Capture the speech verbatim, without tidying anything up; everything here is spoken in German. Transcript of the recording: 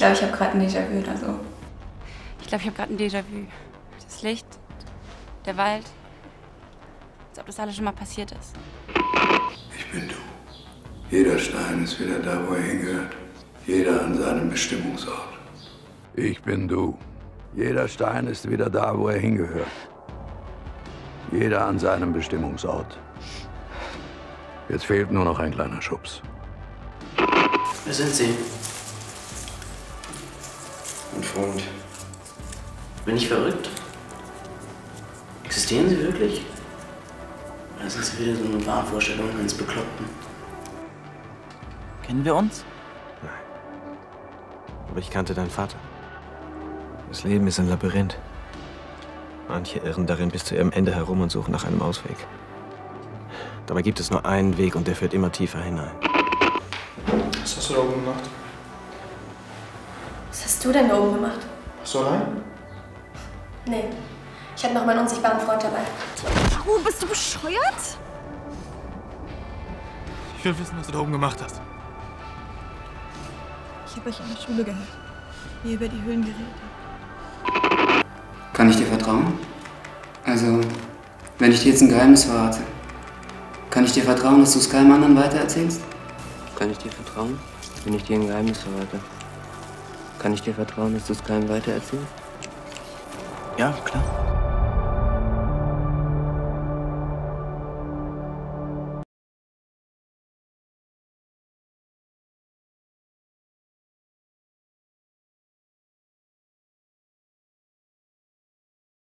Ich glaube, ich habe gerade ein Déjà-vu oder so. Ich glaube, ich habe gerade ein Déjà-vu. Das Licht, der Wald, als ob das alles schon mal passiert ist. Ich bin du. Jeder Stein ist wieder da, wo er hingehört. Jeder an seinem Bestimmungsort. Ich bin du. Jeder Stein ist wieder da, wo er hingehört. Jeder an seinem Bestimmungsort. Jetzt fehlt nur noch ein kleiner Schubs. Wer sind Sie? Mein Freund. Bin ich verrückt? Existieren Sie wirklich? Oder sind Sie wieder so eine Wahnvorstellung eines Bekloppten? Kennen wir uns? Nein. Aber ich kannte deinen Vater. Das Leben ist ein Labyrinth. Manche irren darin bis zu ihrem Ende herum und suchen nach einem Ausweg. Dabei gibt es nur einen Weg und der führt immer tiefer hinein. Was hast du da oben gemacht? Was hast du denn da oben gemacht? Hast du allein? Nee. Ich hab noch meinen unsichtbaren Freund dabei. Oh, bist du bescheuert? Ich will wissen, was du da oben gemacht hast. Ich hab euch an der Schule gehört, wie ihr über die Höhlen geredet habt. Kann ich dir vertrauen? Also, wenn ich dir jetzt ein Geheimnis verrate, kann ich dir vertrauen, dass du es keinem anderen weitererzählst? Kann ich dir vertrauen, wenn ich dir ein Geheimnis verrate? Kann ich dir vertrauen, dass du es keinem weitererzählst? Ja, klar.